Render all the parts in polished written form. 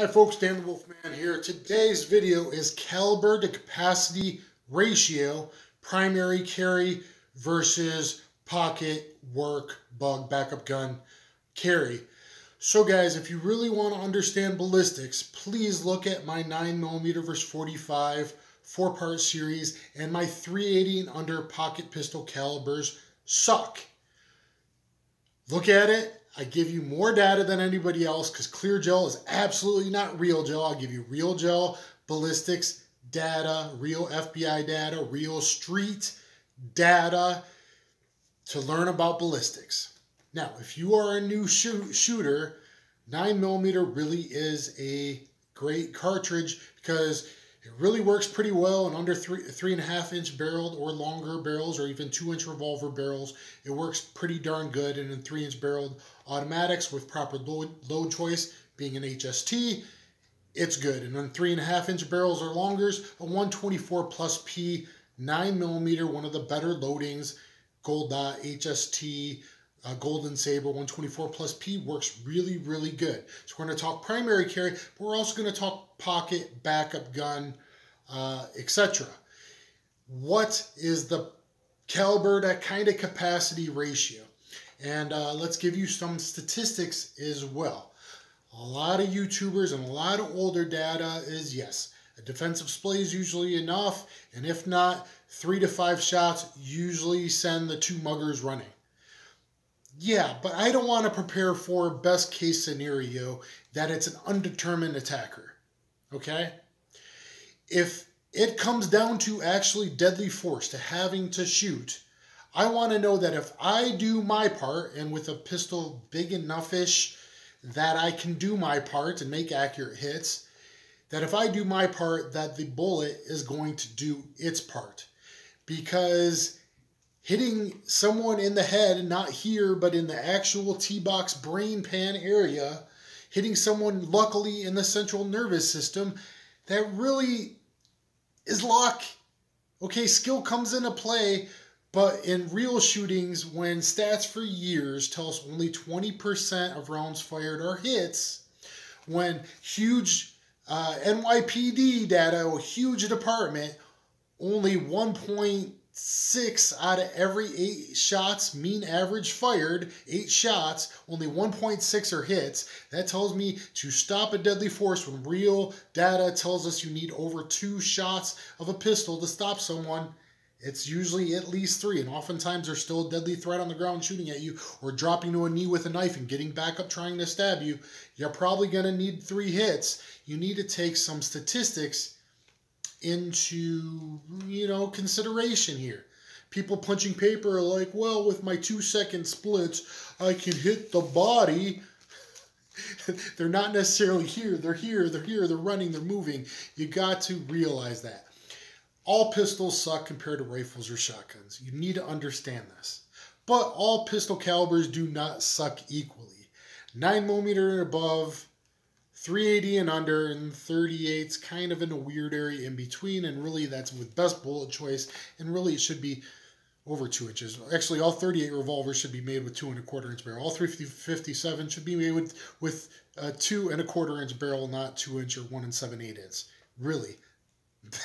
Hi folks, Dan the Wolfman here. Today's video is caliber to capacity ratio, primary carry versus pocket work bug backup gun carry. So guys, if you really want to understand ballistics, please look at my 9mm versus 45 four-part series and my 380 and under pocket pistol calibers suck. Look at it. I give you more data than anybody else because clear gel is absolutely not real gel. I'll give you real gel, ballistics data, real FBI data, real street data to learn about ballistics. Now, if you are a new shooter, 9mm really is a great cartridge because it really works pretty well in under three and a half inch barreled or longer barrels or even 2-inch revolver barrels. It works pretty darn good, and in 3-inch barreled automatics with proper load choice being an HST, it's good. And on 3.5-inch barrels or longers, a 124 plus P 9mm, one of the better loadings, Gold Dot, HST, Golden Saber 124 plus P works really, really good. So we're going to talk primary carry, but we're also going to talk pocket, backup gun, etc. What is the caliber to kind of capacity ratio? And let's give you some statistics as well. A lot of YouTubers and a lot of older data is yes, a defensive splay is usually enough, and if not, 3 to 5 shots usually send the two muggers running. Yeah, but I don't want to prepare for a best case scenario that it's an undetermined attacker, okay? If it comes down to actually deadly force, to having to shoot, I want to know that if I do my part, and with a pistol big enough-ish that I can do my part and make accurate hits, that if I do my part, that the bullet is going to do its part. Because hitting someone in the head, not here, but in the actual T-box brain pan area, hitting someone luckily in the central nervous system, that really is luck. Okay, skill comes into play, but in real shootings, when stats for years tell us only 20% of rounds fired are hits, when huge NYPD data, a huge department, only 1.6 out of every 8 shots, mean average fired, 8 shots, only 1.6 are hits. That tells me to stop a deadly force when real data tells us you need over 2 shots of a pistol to stop someone. It's usually at least 3, and oftentimes there's still a deadly threat on the ground shooting at you or dropping to a knee with a knife and getting back up trying to stab you. You're probably going to need 3 hits. You need to take some statistics into, you know, consideration here. People punching paper are like, well, with my 2-second splits, I can hit the body. They're not necessarily here. They're here. They're here. They're running. They're moving. You got to realize that. All pistols suck compared to rifles or shotguns. You need to understand this. But all pistol calibers do not suck equally. 9mm and above, 380 and under, and 38's kind of in a weird area in between, and really that's with best bullet choice, and really it should be over 2 inches. Actually, all 38 revolvers should be made with 2.25-inch barrel. All 357 should be made with a 2.25-inch barrel, not 2-inch or 1 7/8 inch. Really,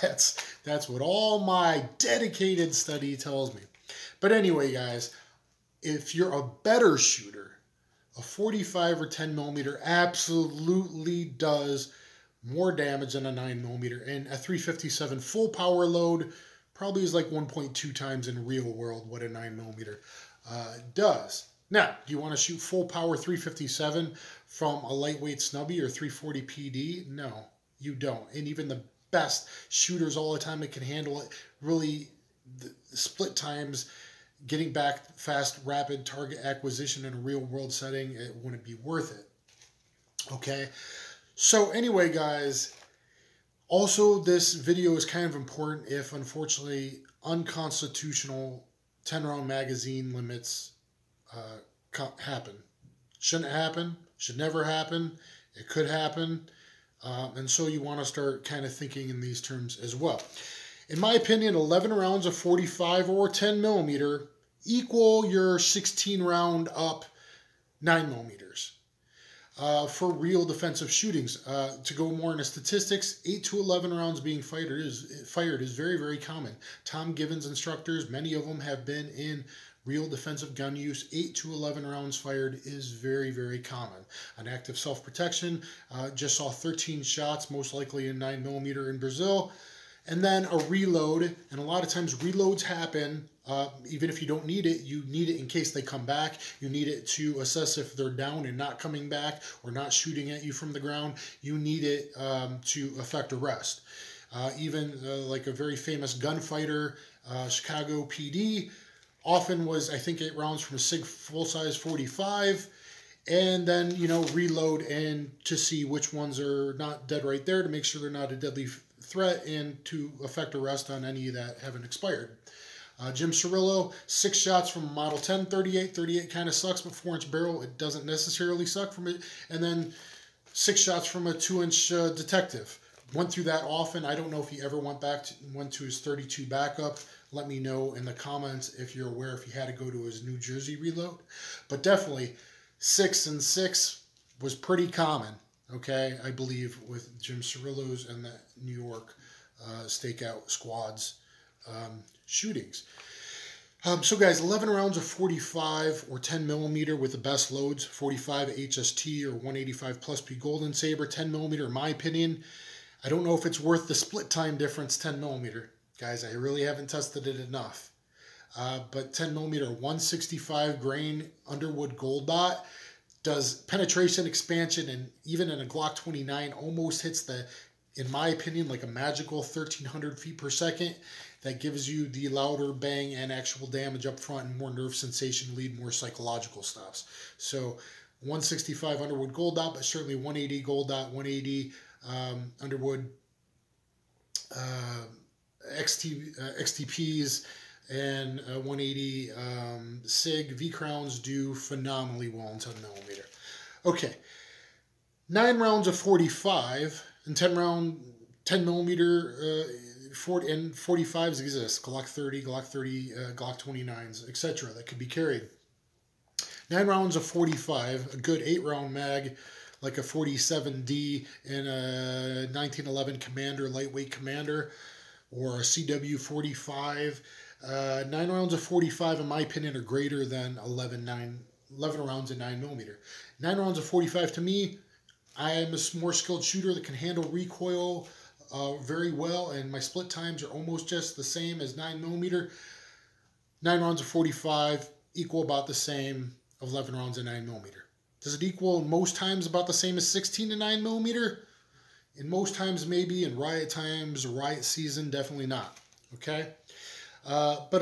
that's what all my dedicated study tells me. But anyway, guys, if you're a better shooter, a 45 or 10mm absolutely does more damage than a 9mm, and a 357 full power load probably is like 1.2 times in real world what a 9mm does. Now, do you want to shoot full power 357 from a lightweight snubby or 340 PD? No, you don't. And even the best shooters all the time that can handle it, really the split times, getting back fast, rapid target acquisition in a real-world setting, it wouldn't be worth it, okay? So anyway, guys, also this video is kind of important if, unfortunately, unconstitutional 10-round magazine limits happen. Shouldn't happen, should never happen, it could happen, and so you want to start kind of thinking in these terms as well. In my opinion, 11 rounds of 45 or 10mm equal your 16 round up 9mm. for real defensive shootings. To go more into statistics, 8 to 11 rounds being fired is very, very common. Tom Givens instructors, many of them have been in real defensive gun use. 8 to 11 rounds fired is very, very common. On active self-protection, just saw 13 shots, most likely in 9mm in Brazil. And then a reload, and a lot of times reloads happen, even if you don't need it, you need it in case they come back. You need it to assess if they're down and not coming back or not shooting at you from the ground. You need it to effect arrest. Like a very famous gunfighter, Chicago PD, often was, I think, 8 rounds from a SIG full-size 45, and then, you know, reload and to see which ones are not dead right there to make sure they're not a deadly threat and to effect arrest on any that haven't expired. Jim Cirillo, 6 shots from a Model 10, 38. 38 kind of sucks, but 4-inch barrel, it doesn't necessarily suck from it. And then 6 shots from a 2-inch detective. Went through that often. I don't know if he ever went to his 32 backup. Let me know in the comments if you're aware if he had to go to his New Jersey reload. But definitely 6 and 6 was pretty common. Okay, I believe with Jim Cirillo's and the New York stakeout squads shootings. So guys, 11 rounds of 45 or 10mm with the best loads, 45 HST or 185 plus P Golden Saber, 10mm in my opinion. I don't know if it's worth the split time difference 10mm. Guys, I really haven't tested it enough. But 10mm 165 grain Underwood Gold Dot does penetration expansion, and even in a Glock 29 almost hits the, in my opinion, like a magical 1300 feet per second that gives you the louder bang and actual damage up front and more nerve sensation lead, more psychological stops. So 165 Underwood Gold Dot, but certainly 180 Gold Dot, 180 Underwood XTPs, and 180 SIG V-crowns do phenomenally well in 10mm. Okay, 9 rounds of 45 and 10mm 40 and 45s exist. Glock 30, Glock 30, Glock 29s, etc. that could be carried. 9 rounds of 45, a good 8-round mag, like a 47D and a 1911 Commander, lightweight Commander, or a CW 45. 9 rounds of 45, in my opinion, are greater than 11 rounds in 9mm. 9 rounds of 45, to me, I am a more skilled shooter that can handle recoil very well, and my split times are almost just the same as 9mm. 9 rounds of 45 equal about the same of 11 rounds in 9mm. Does it equal most times about the same as 16 to 9mm? In most times, maybe. In riot times, riot season, definitely not. Okay? But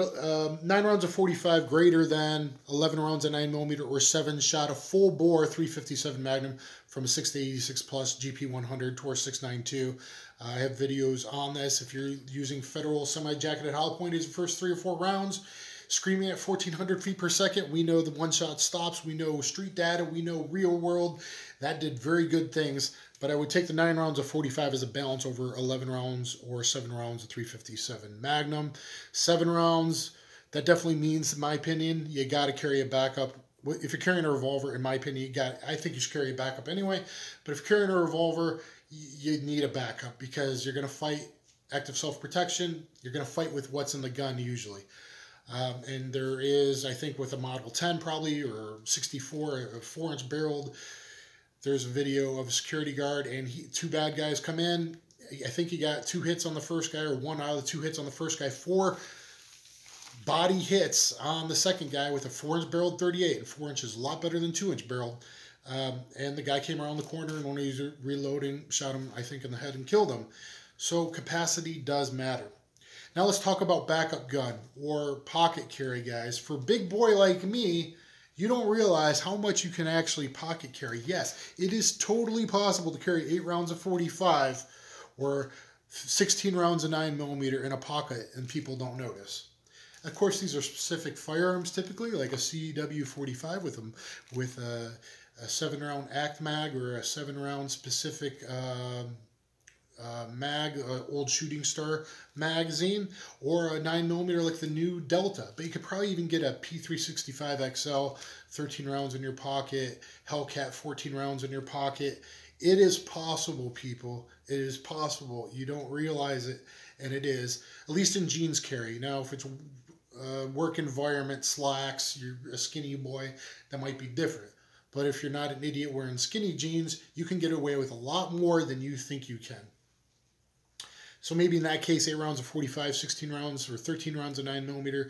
9 rounds of 45 greater than 11 rounds of 9mm or 7 shot a full bore 357 Magnum from a 6-86 plus GP100 Taurus 692. I have videos on this. If you're using Federal semi-jacketed hollow point as the first 3 or 4 rounds, screaming at 1,400 feet per second, we know the one-shot stops. We know street data. We know real world. That did very good things. But I would take the 9 rounds of 45 as a balance over 11 rounds or 7 rounds of 357 Magnum. 7 rounds, that definitely means, in my opinion, you got to carry a backup. If you're carrying a revolver, in my opinion, I think you should carry a backup anyway. But if you're carrying a revolver, you need a backup because you're going to fight active self-protection. You're going to fight with what's in the gun usually. And there is, I think, with a Model 10 probably, or 64, a 4-inch barreled, there's a video of a security guard, and two bad guys come in. I think he got 2 hits on the first guy, or 1 out of the 2 hits on the first guy. 4 body hits on the second guy with a 4-inch barreled 38. And 4-inch is a lot better than 2-inch barreled. And the guy came around the corner, and when he was reloading, shot him, I think, in the head and killed him. So capacity does matter. Now let's talk about backup gun or pocket carry, guys. For a big boy like me, you don't realize how much you can actually pocket carry. Yes, it is totally possible to carry 8 rounds of 45 or 16 rounds of 9mm in a pocket, and people don't notice. Of course, these are specific firearms typically, like a CW 45 with a 7-round ACT mag or a 7-round specific mag, old Shooting Star magazine, or a 9mm like the new Delta. But you could probably even get a P365 XL, 13 rounds in your pocket, Hellcat, 14 rounds in your pocket. It is possible, people. It is possible. You don't realize it, and it is, at least in jeans carry. Now, if it's work environment, slacks, you're a skinny boy, that might be different. But if you're not an idiot wearing skinny jeans, you can get away with a lot more than you think you can. So maybe in that case, 8 rounds of 45, 16 rounds, or 13 rounds of 9mm,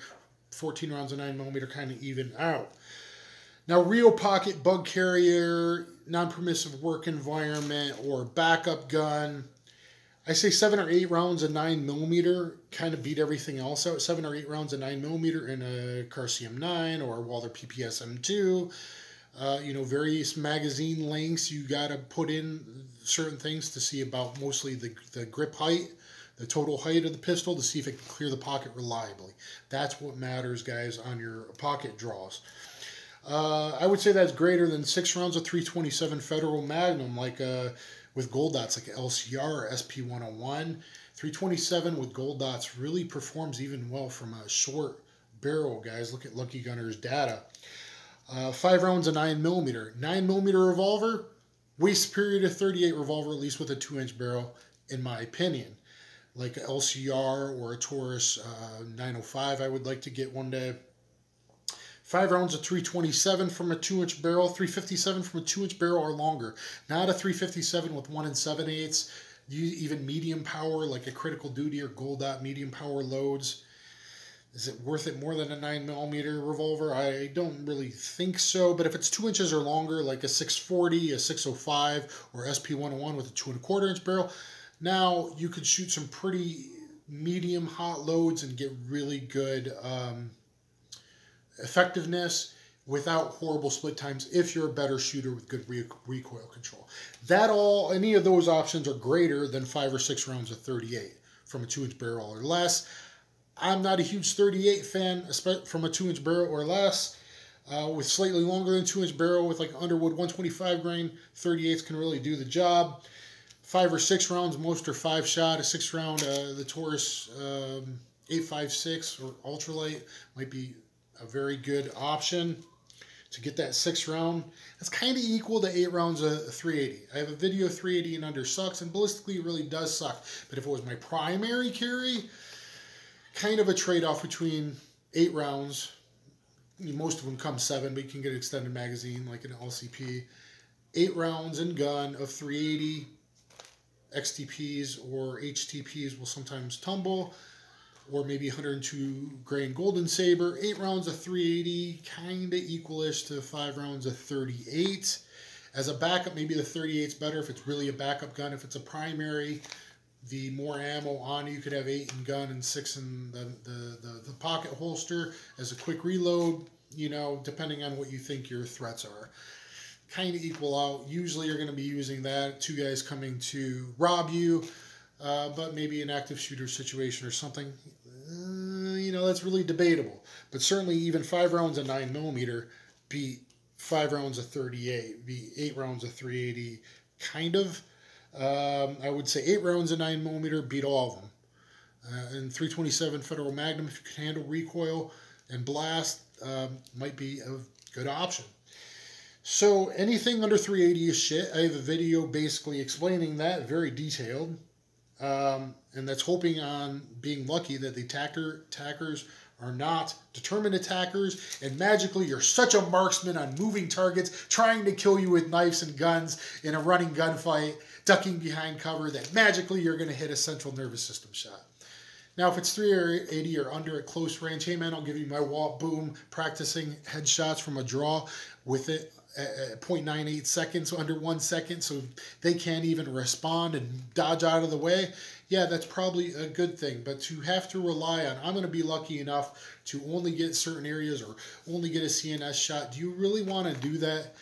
14 rounds of 9mm kind of even out. Now, real pocket, bug carrier, non-permissive work environment, or backup gun, I say 7 or 8 rounds of 9mm kind of beat everything else out. 7 or 8 rounds of 9mm in a Carcium 9 or a Walther PPSM2. You know, various magazine lengths. You got to put in certain things to see about mostly the grip height, the total height of the pistol, to see if it can clear the pocket reliably. That's what matters, guys, on your pocket draws. I would say that's greater than 6 rounds of 327 Federal Magnum, like with Gold Dots, like LCR or SP101. 327 with Gold Dots really performs even well from a short barrel, guys. Look at Lucky Gunner's data. 5 rounds of 9mm. 9mm revolver, way superior to 38 revolver, at least with a 2-inch barrel, in my opinion. Like an LCR or a Taurus 905 I would like to get one day. 5 rounds of 327 from a 2-inch barrel, 357 from a 2-inch barrel or longer. Not a 357 with 1 7/8. Even medium power, like a Critical Duty or Gold Dot medium power loads. Is it worth it more than a 9mm revolver? I don't really think so. But if it's 2 inches or longer, like a 640, a 605, or SP101 with a 2 1/4-inch barrel, now you could shoot some pretty medium hot loads and get really good effectiveness without horrible split times if you're a better shooter with good recoil control. That all, any of those options are greater than 5 or 6 rounds of 38 from a 2-inch barrel or less. I'm not a huge 38 fan from a 2-inch barrel or less. With slightly longer than 2-inch barrel with like Underwood 125 grain, 38s can really do the job. 5 or 6 rounds, most are 5 shot. A 6 round, the Taurus 856 or ultralight might be a very good option to get that 6 round. That's kind of equal to 8 rounds of 380. I have a video, 380 and under sucks, and ballistically it really does suck. But if it was my primary carry, kind of a trade-off between 8 rounds. Most of them come 7, but you can get an extended magazine like an LCP. 8 rounds and gun of 380. XTPs or HTPs will sometimes tumble, or maybe 102 grain Golden Saber. 8 rounds of 380, kind of equalish to 5 rounds of 38. As a backup, maybe the 38's better if it's really a backup gun. If it's a primary, the more ammo on you could have 8 in gun and 6 in the pocket holster as a quick reload, you know, depending on what you think your threats are. Kind of equal out. Usually you're going to be using that. 2 guys coming to rob you, but maybe an active shooter situation or something. You know, that's really debatable. But certainly even 5 rounds of 9mm beat 5 rounds of 38, beat 8 rounds of 380, kind of. I would say 8 rounds of 9mm beat all of them. And 327 Federal Magnum, if you can handle recoil and blast, might be a good option. So anything under 380 is shit. I have a video basically explaining that, very detailed. And that's hoping on being lucky that the attackers are not determined attackers, and magically you're such a marksman on moving targets trying to kill you with knives and guns in a running gunfight, ducking behind cover, that magically you're going to hit a central nervous system shot. Now, if it's 380 or under at close range, hey man, I'll give you my wall, boom, practicing headshots from a draw with it at 0.98 seconds, under 1 second, so they can't even respond and dodge out of the way. Yeah, that's probably a good thing, but to have to rely on, I'm going to be lucky enough to only get certain areas or only get a CNS shot. Do you really want to do that?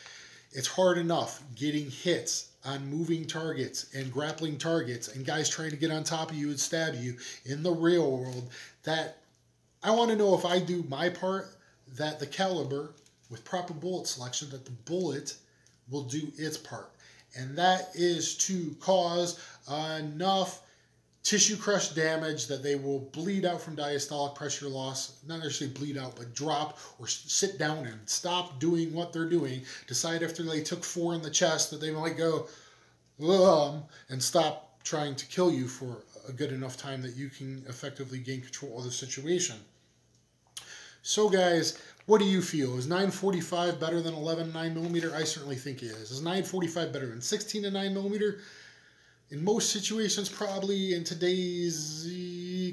It's hard enough getting hits on moving targets and grappling targets and guys trying to get on top of you and stab you in the real world. That I want to know if I do my part, that the caliber with proper bullet selection, that the bullet will do its part. And that is to cause enough tissue crush damage that they will bleed out from diastolic pressure loss, not necessarily bleed out, but drop or sit down and stop doing what they're doing, decide after they took 4 in the chest that they might go, and stop trying to kill you for a good enough time that you can effectively gain control of the situation. So guys, what do you feel? Is 9.45 better than 11 9mm? I certainly think it is. Is 9.45 better than 16 to 9mm? In most situations, probably. In today's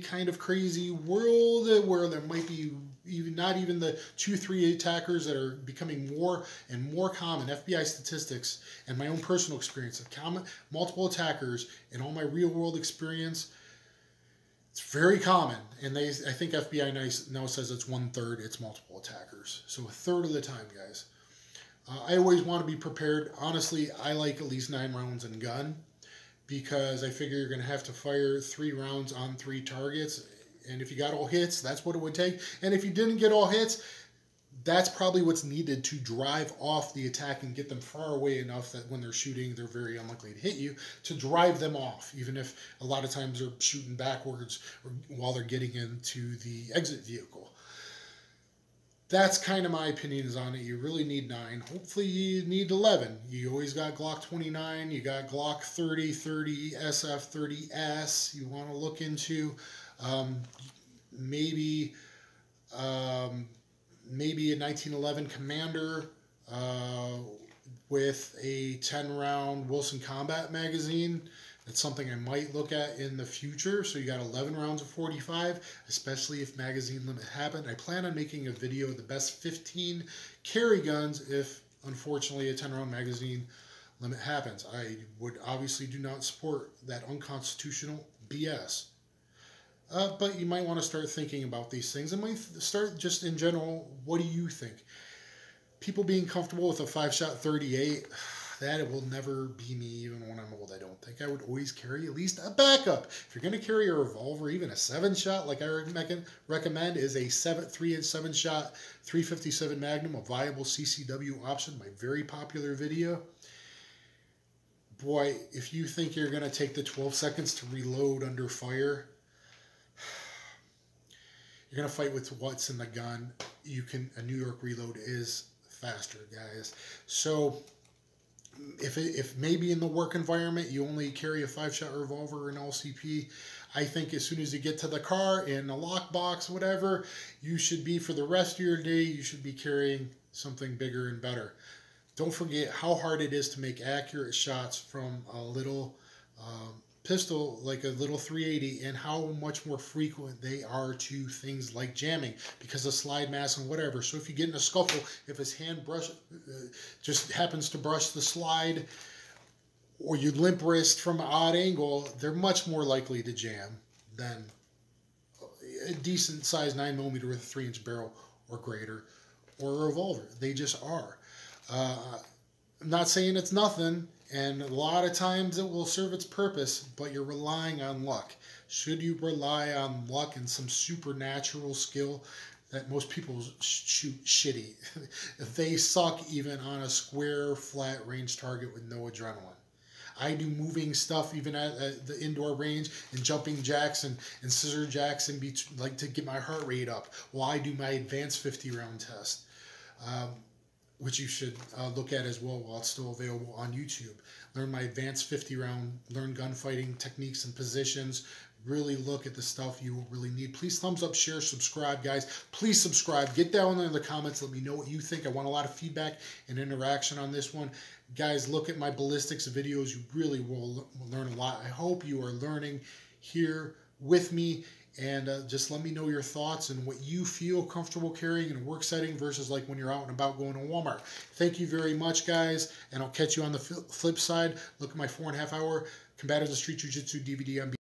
kind of crazy world where there might be even not even the 2-3 attackers that are becoming more and more common, FBI statistics and my own personal experience of common multiple attackers and all my real world experience, it's very common. And they, I think FBI now says it's 1/3, it's multiple attackers. So 1/3 of the time, guys. I always want to be prepared. Honestly, I like at least 9 rounds in gun, because I figure you're going to have to fire 3 rounds on 3 targets. And if you got all hits, that's what it would take. And if you didn't get all hits, that's probably what's needed to drive off the attack and get them far away enough that when they're shooting, they're very unlikely to hit you, to drive them off, even if a lot of times they're shooting backwards or while they're getting into the exit vehicle. That's kind of my opinions on it. You really need 9. Hopefully you need 11. You always got Glock 29. You got Glock 30, 30, SF 30S. You want to look into maybe a 1911 Commander with a 10-round Wilson Combat magazine. That's something I might look at in the future. So you got 11 rounds of 45, especially if magazine limit happened. I plan on making a video of the best 15 carry guns if, unfortunately, a 10-round magazine limit happens. I would obviously do not support that unconstitutional BS. But you might want to start thinking about these things. And might start just in general, what do you think? People being comfortable with a 5-shot 38... that it will never be me, even when I'm old. I don't think. I would always carry at least a backup. If you're going to carry a revolver, even a 7-shot, like I recommend, is a 3-and-7-shot 357 Magnum, a viable CCW option, my very popular video. Boy, if you think you're going to take the 12 seconds to reload under fire, you're going to fight with what's in the gun. You can, a New York reload is faster, guys. So If maybe in the work environment you only carry a 5-shot revolver or an LCP, I think as soon as you get to the car in a lockbox, whatever, you should be, for the rest of your day, you should be carrying something bigger and better. Don't forget how hard it is to make accurate shots from a little pistol, like a little 380, and how much more frequent they are to things like jamming because of slide mass and whatever. So if you get in a scuffle, if his hand just happens to brush the slide, or you limp wrist from an odd angle, they're much more likely to jam than a decent size 9mm with a 3-inch barrel or greater or a revolver. They just are. I'm not saying it's nothing, and a lot of times it will serve its purpose, but you're relying on luck. Should you rely on luck and some supernatural skill that most people shoot shitty? They suck even on a square, flat range target with no adrenaline. I do moving stuff even at the indoor range and jumping jacks and scissor jacks and like to get my heart rate up while I do my advanced 50-round test. Which you should look at as well while it's still available on YouTube. Learn my advanced 50-round, learn gunfighting techniques and positions. Really look at the stuff you will really need. Please thumbs up, share, subscribe, guys. Please subscribe. Get down there in the comments. Let me know what you think. I want a lot of feedback and interaction on this one. Guys, look at my ballistics videos. You really will learn a lot. I hope you are learning here with me. And just let me know your thoughts and what you feel comfortable carrying in a work setting versus like when you're out and about going to Walmart. Thank you very much, guys. And I'll catch you on the flip side. Look at my 4.5-hour Combat as a Street Jiu-Jitsu DVD on